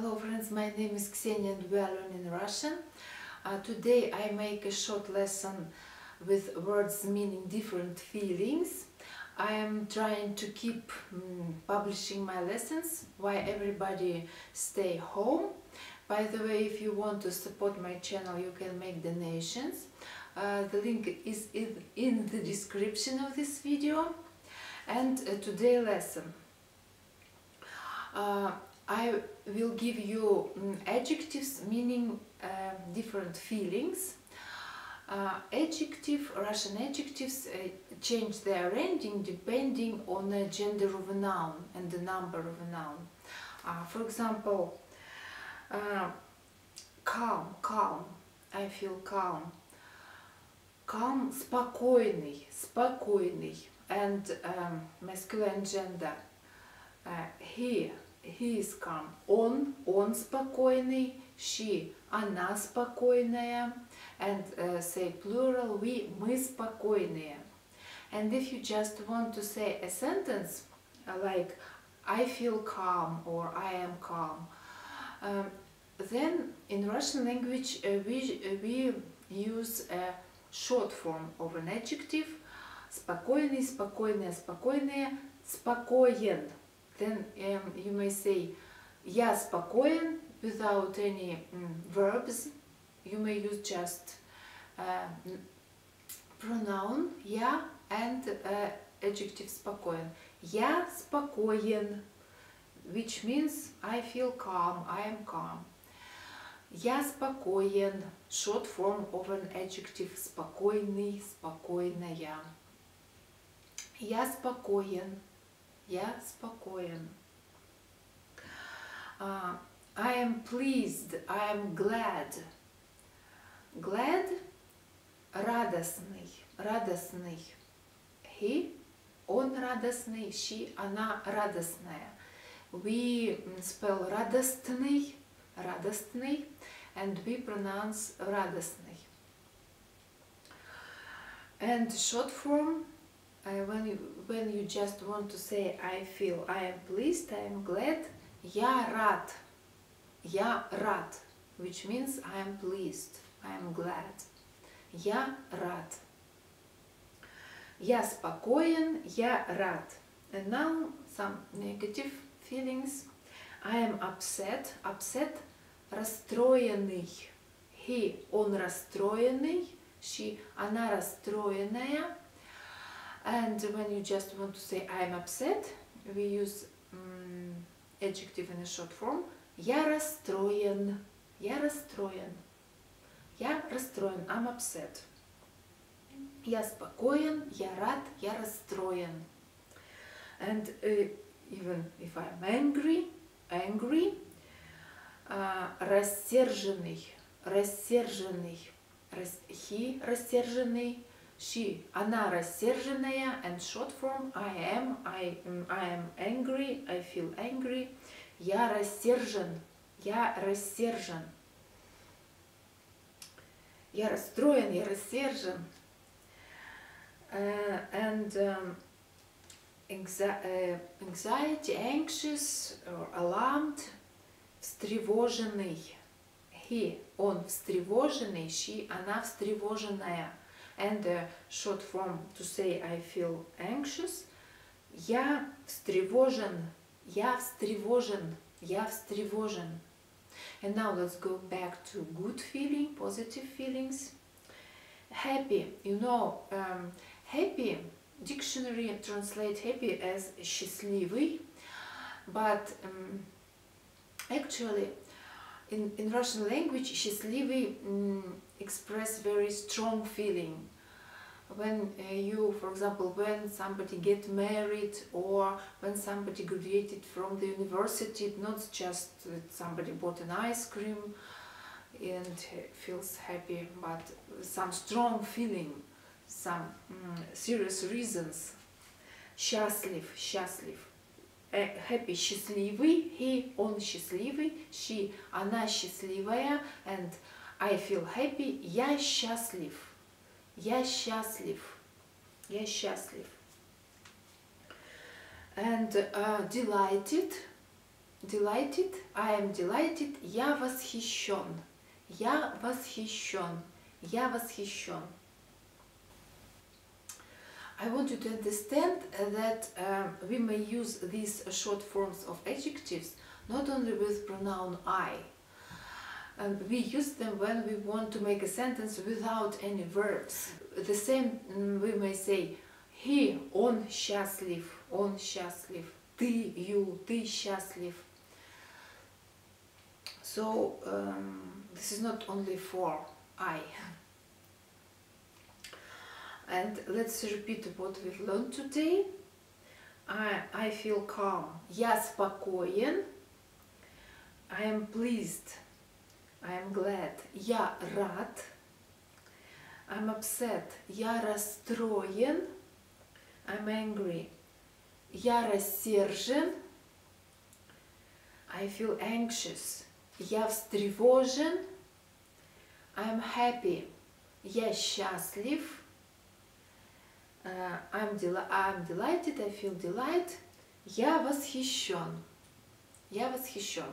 Hello friends, my name is Ksenia and we are learning Russian. Today I make a short lesson with words meaning different feelings. I am trying to keep publishing my lessons while everybody stay home. By the way, if you want to support my channel, you can make donations. The link is in the description of this video. And today's lesson. I will give you adjectives meaning different feelings. Russian adjectives change their ending depending on the gender of a noun and the number of a noun. For example, calm, I feel calm. Calm, спокойный, and masculine gender. He is calm. Он спокойный. She, она спокойная. And say plural, мы спокойные. And if you just want to say a sentence like I feel calm or I am calm, then in Russian language we use a short form of an adjective. Спокойный, спокойная, спокойные, спокоен. Then you may say я спокоен without any verbs. You may use just pronoun я and adjective спокоен. Я спокоен, which means I feel calm, I am calm. Я спокоен, short form of an adjective спокойный, спокойная. Я спокоен. I am pleased, I am glad. Glad, радостный. He, он радостный, she, она радостная. We spell радостный, and we pronounce радостный. And short form, when you just want to say I feel, I am pleased, I am glad, я рад, which means I am pleased, I am glad. Я рад. Я спокоен, я рад. And now some negative feelings. I am upset, расстроенный. He, он расстроенный, she, она расстроенная. And when you just want to say I am upset, we use adjective in a short form. Я расстроен. I'm upset. Я спокоен. Я рад. Я расстроен. And even if I'm angry, рассерженный. He, рассерженный. She, она рассерженная, and short form I am angry, I feel angry. Я рассержен. Я расстроен, я рассержен. Anxiety, anxious or alarmed, встревоженный. He, он встревоженный, she, она встревоженная. And the short form to say I feel anxious. Я встревожен. And now let's go back to good feeling, positive feelings. Happy. You know, happy, dictionary translate happy as счастливый. But actually in Russian language, счастливый express very strong feeling. When you, for example, when somebody get married or when somebody graduated from the university, not just that somebody bought an ice cream and feels happy, but some strong feeling, some serious reasons. Счастлив. Happy, счастливый. He, он счастливый. She, она счастливая. And I feel happy. Я счастлив. And delighted, Delighted, I am delighted, я восхищен, я восхищен, я восхищен. I want you to understand that we may use these short forms of adjectives not only with pronoun I. We use them when we want to make a sentence without any verbs. The same we may say he, он счастлив, ты, you, ты счастлив. So this is not only for I. And let's repeat what we've learned today. I feel calm. Я спокоен. I am pleased. I am glad. Я рад. I'm upset. Я расстроен. I'm angry. Я рассержен. I feel anxious. Я встревожен. I'm happy. Я счастлив. I'm delighted, I feel delight. Я восхищен. Я восхищен.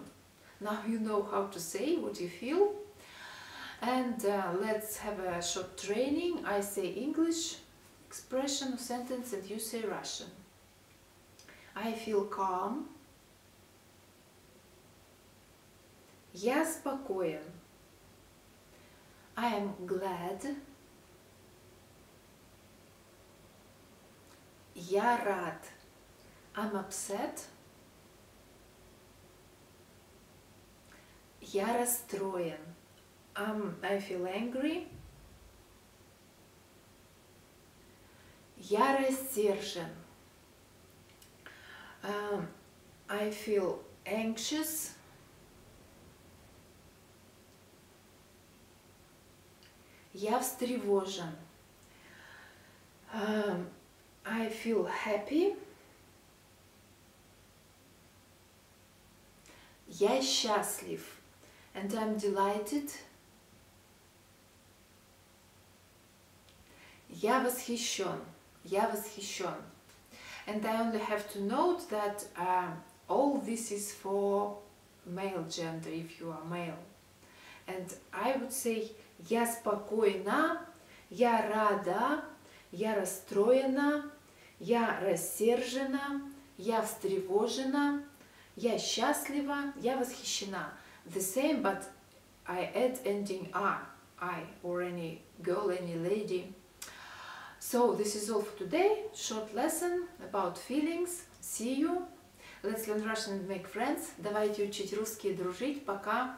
Now you know how to say what you feel. And let's have a short training. I say English expression of sentence and you say Russian. I feel calm. Я спокоен. I am glad. Я рад. I'm upset. Я расстроен. I feel angry. Я рассержен. I feel anxious. Я встревожен. I feel happy. Я счастлив. And I'm delighted. Я восхищен. Я восхищен. And I only have to note that all this is for male gender, if you are male. And I would say я спокойна, я рада, я расстроена, я рассержена, я встревожена, я счастлива, я восхищена. The same, but I add ending I, or any girl, any lady. So this is all for today. Short lesson about feelings. See you. Let's learn Russian and make friends. Давайте учить русский и дружить. Пока.